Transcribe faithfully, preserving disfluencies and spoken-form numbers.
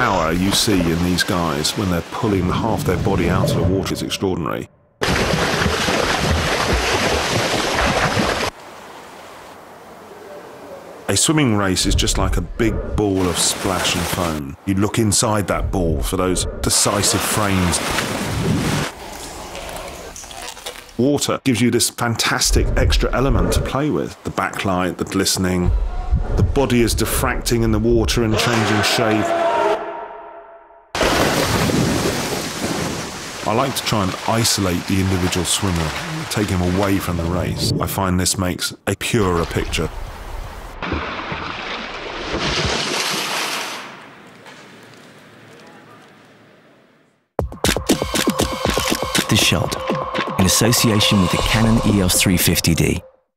power you see in these guys when they're pulling half their body out of the water is extraordinary. A swimming race is just like a big ball of splash and foam. You look inside that ball for those decisive frames. Water gives you this fantastic extra element to play with. The backlight, the glistening, the body is diffracting in the water and changing shape. I like to try and isolate the individual swimmer, take him away from the race. I find this makes a purer picture. The shot, in association with the Canon E O S three fifty D.